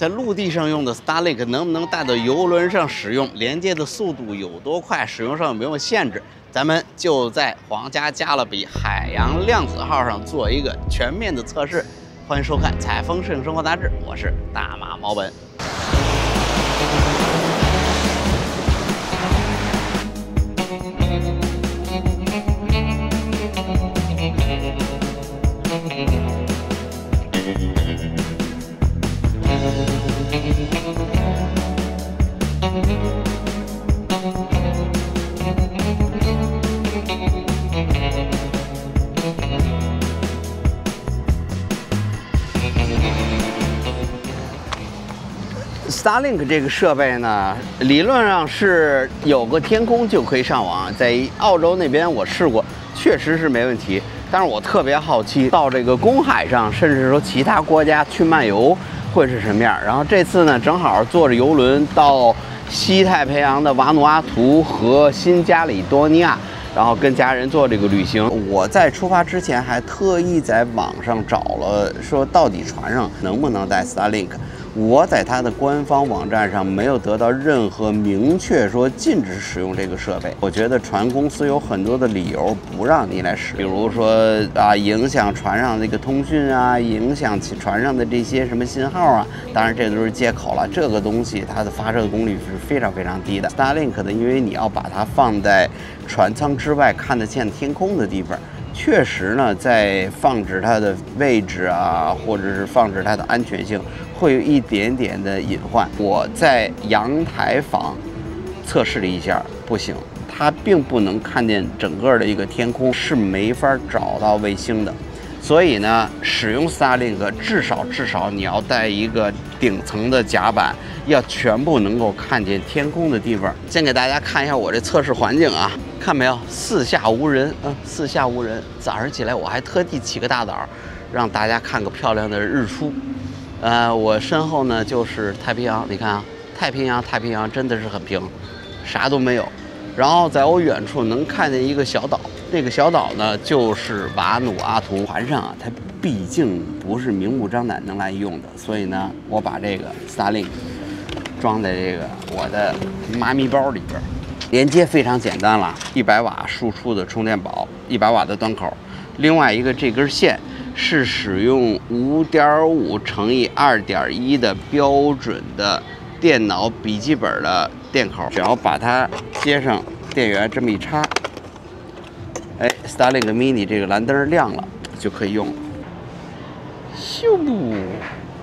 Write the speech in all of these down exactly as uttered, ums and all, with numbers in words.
在陆地上用的 Starlink 能不能带到游轮上使用，连接的速度有多快，使用上有没有限制？咱们就在皇家加勒比海洋量子号上做一个全面的测试。欢迎收看《采风摄影生活杂志》，我是大马毛本。 Starlink 这个设备呢，理论上是有个天空就可以上网，在澳洲那边我试过，确实是没问题。但是我特别好奇，到这个公海上，甚至说其他国家去漫游会是什么样。然后这次呢，正好坐着游轮到西太平洋的瓦努阿图和新加里多尼亚，然后跟家人做这个旅行。我在出发之前还特意在网上找了，说到底船上能不能带 Starlink。 我在它的官方网站上没有得到任何明确说禁止使用这个设备。我觉得船公司有很多的理由不让你来使用，比如说啊，影响船上这个通讯啊，影响船上的这些什么信号啊。当然，这都是借口了。这个东西它的发射功率是非常非常低的。Starlink 呢，因为你要把它放在船舱之外看得见天空的地方。 确实呢，在放置它的位置啊，或者是放置它的安全性，会有一点点的隐患。我在阳台房测试了一下，不行，它并不能看见整个的一个天空，是没法找到卫星的。所以呢，使用 Starlink 至少至少你要带一个顶层的甲板，要全部能够看见天空的地方。先给大家看一下我这测试环境啊。 看没有，四下无人，嗯，四下无人。早上起来我还特地起个大早，让大家看个漂亮的日出。呃，我身后呢就是太平洋，你看啊，太平洋，太平洋真的是很平，啥都没有。然后在我远处能看见一个小岛，那个小岛呢就是瓦努阿图。船上啊，它毕竟不是明目张胆能来用的，所以呢，我把这个 Starlink 装在这个我的妈咪包里边。 连接非常简单了， 一百瓦输出的充电宝， 一百瓦的端口。另外一个这根线是使用 五点五乘以二点一 的标准的电脑笔记本的电口，只要把它接上电源，这么一插，哎 ，Starlink Mini 这个蓝灯亮了，就可以用了。咻，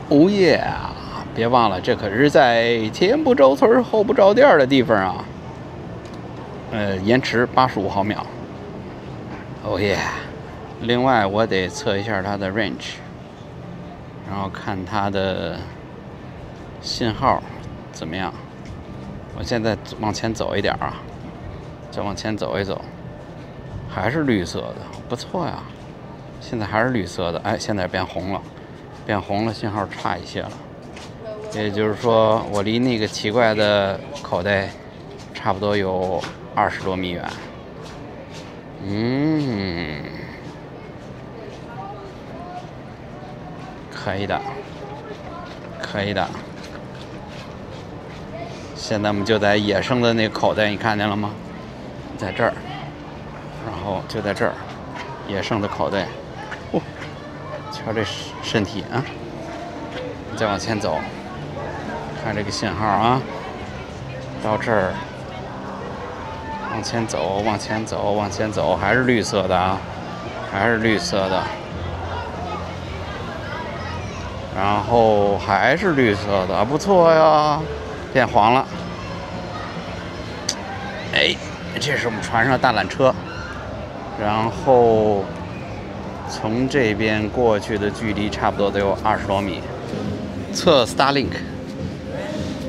哦耶啊！别忘了，这可是在前不着村后不着店的地方啊。 呃，延迟八十五毫秒。哦耶！另外，我得测一下它的 range， 然后看它的信号怎么样。我现在往前走一点啊，再往前走一走，还是绿色的，不错呀。现在还是绿色的，哎，现在变红了，变红了，信号差一些了。也就是说，我离那个奇怪的口袋。 差不多有二十多米远，嗯，可以的，可以的。现在我们就在野生的那口袋，你看见了吗？在这儿，然后就在这儿，野生的口袋。哦，瞧这身体啊！再往前走，看这个信号啊，到这儿。 往前走，往前走，往前走，还是绿色的啊，还是绿色的，然后还是绿色的，不错呀，变黄了。哎，这是我们船上的大缆车，然后从这边过去的距离差不多得有二十多米。测 Starlink，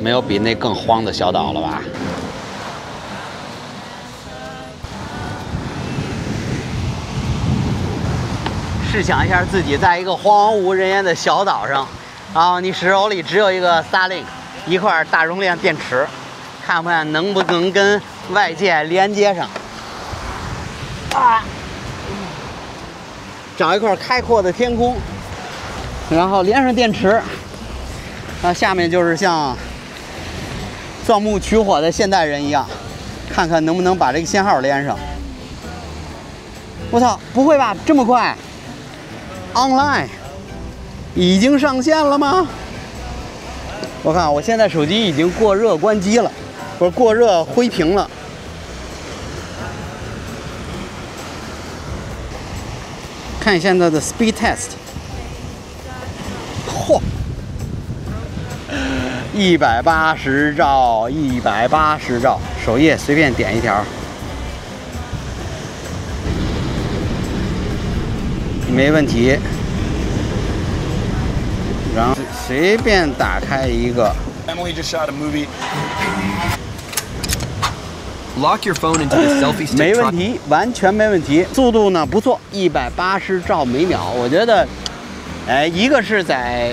没有比那更荒的小岛了吧？ 试想一下，自己在一个荒无人烟的小岛上，然后你手里只有一个 Starlink， 一块大容量电池，看看能不能跟外界连接上。啊，找一块开阔的天空，然后连上电池，然后下面就是像钻木取火的现代人一样，看看能不能把这个信号连上。我操，不会吧？这么快 ？Online 已经上线了吗？我看我现在手机已经过热关机了，不是过热灰屏了。 看现在的 speed test， 嚯，一百八十兆，一百八十兆，首页随便点一条，没问题。然后随便打开一个。Emily just shot a movie. Lock your phone into the selfie stick. 没问题，完全没问题。速度呢不错，一百八十兆每秒。我觉得，哎，一个是在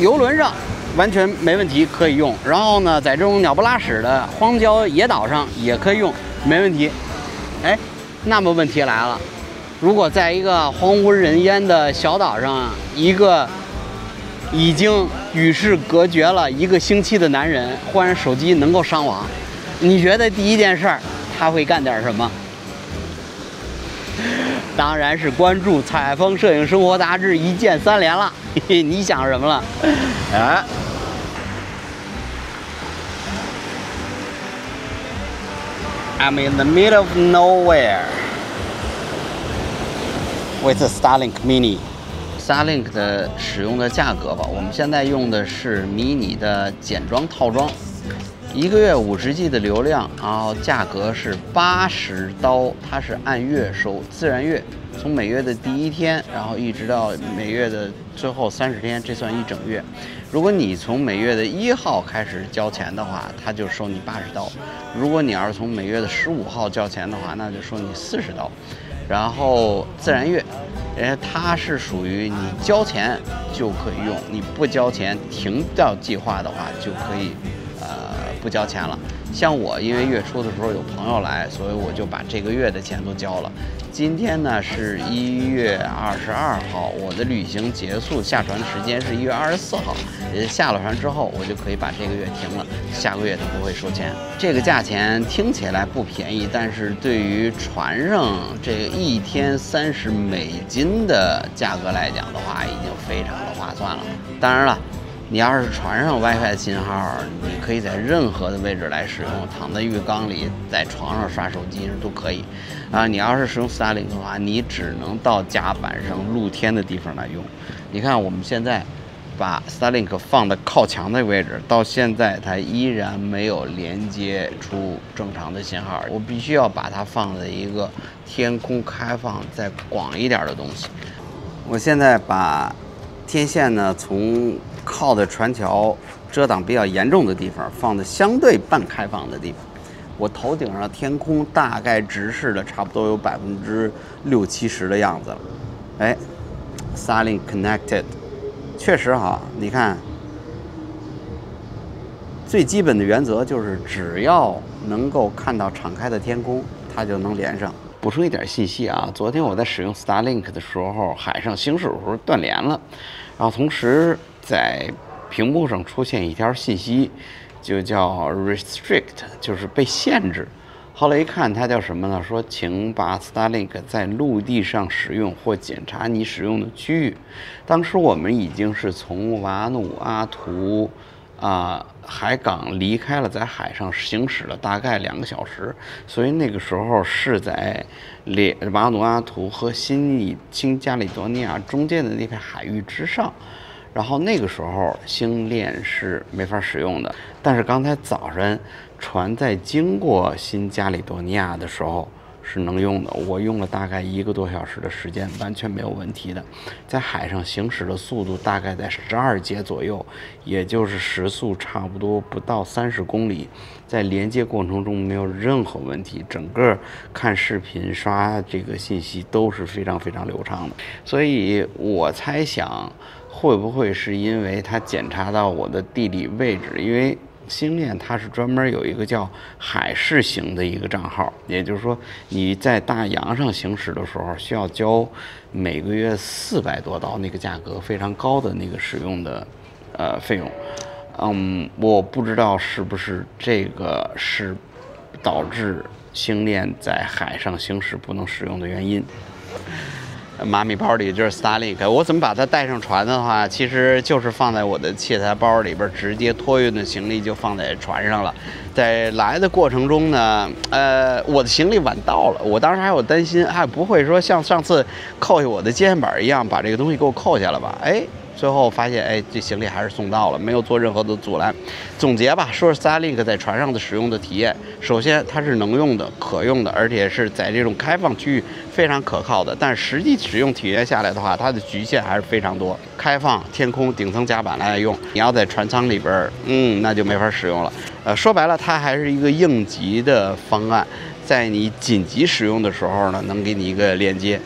游轮上完全没问题，可以用。然后呢，在这种鸟不拉屎的荒郊野岛上也可以用，没问题。哎，那么问题来了，如果在一个荒无人烟的小岛上，一个已经与世隔绝了一个星期的男人，忽然手机能够上网。 你觉得第一件事儿他会干点什么？当然是关注《采风摄影生活杂志》一键三连了。你想什么了？哎，I'm in the middle of nowhere with a Starlink Mini。Starlink 的使用的价格吧，我们现在用的是迷你的简装套装。 一个月五十 G 的流量，然后价格是八十刀，它是按月收，自然月，从每月的第一天，然后一直到每月的最后三十天，这算一整月。如果你从每月的一号开始交钱的话，它就收你八十刀；如果你要是从每月的十五号交钱的话，那就收你四十刀。然后自然月，人家它是属于你交钱就可以用，你不交钱停掉计划的话就可以。 呃，不交钱了。像我，因为月初的时候有朋友来，所以我就把这个月的钱都交了。今天呢是一月二十二号，我的旅行结束下船的时间是一月二十四号。也下了船之后，我就可以把这个月停了，下个月它不会收钱。这个价钱听起来不便宜，但是对于船上这个一天三十美金的价格来讲的话，已经非常的划算了。当然了。 你要是船上 WiFi 的信号，你可以在任何的位置来使用，躺在浴缸里，在床上刷手机都可以。啊，你要是使用 Starlink 的话，你只能到甲板上露天的地方来用。你看我们现在把 Starlink 放的靠墙的位置，到现在它依然没有连接出正常的信号。我必须要把它放在一个天空开放、再广一点的东西。我现在把天线呢从 靠的船桥遮挡比较严重的地方，放的相对半开放的地方。我头顶上天空大概直视的差不多有百分之六七十的样子了。哎 ，Starlink Connected， 确实哈，你看，最基本的原则就是只要能够看到敞开的天空，它就能连上。 补充一点信息啊，昨天我在使用 Starlink 的时候，海上行驶的时候断联了，然后同时在屏幕上出现一条信息，就叫 restrict， 就是被限制。后来一看，它叫什么呢？说请把 Starlink 在陆地上使用或检查你使用的区域。当时我们已经是从瓦努阿图。 啊、呃，海港离开了，在海上行驶了大概两个小时，所以那个时候是在列瓦努阿图和新里新加里多尼亚中间的那片海域之上，然后那个时候星链是没法使用的。但是刚才早晨船在经过新加里多尼亚的时候。 是能用的，我用了大概一个多小时的时间，完全没有问题的。在海上行驶的速度大概在十二节左右，也就是时速差不多不到三十公里，在连接过程中没有任何问题，整个看视频、刷这个信息都是非常非常流畅的。所以我猜想，会不会是因为它检查到我的地理位置，因为。 星链它是专门有一个叫海事型的一个账号，也就是说你在大洋上行驶的时候需要交每个月四百多刀那个价格非常高的那个使用的呃费用，嗯，我不知道是不是这个是导致星链在海上行驶不能使用的原因。马米包里就是 Starlink， 我怎么把它带上船的话，其实就是放在我的器材包里边，直接托运的行李就放在船上了。在来的过程中呢，呃，我的行李晚到了，我当时还有担心，哎，不会说像上次扣下我的肩膀一样，把这个东西给我扣下了吧？哎。最后发现，哎，这行李还是送到了，没有做任何的阻拦。总结吧，说是 Starlink 在船上的使用的体验。首先，它是能用的、可用的，而且是在这种开放区域非常可靠的。但实际使用体验下来的话，它的局限还是非常多。开放、天空、顶层甲板来用，你要在船舱里边，嗯，那就没法使用了。呃，说白了，它还是一个应急的方案，在你紧急使用的时候呢，能给你一个链接。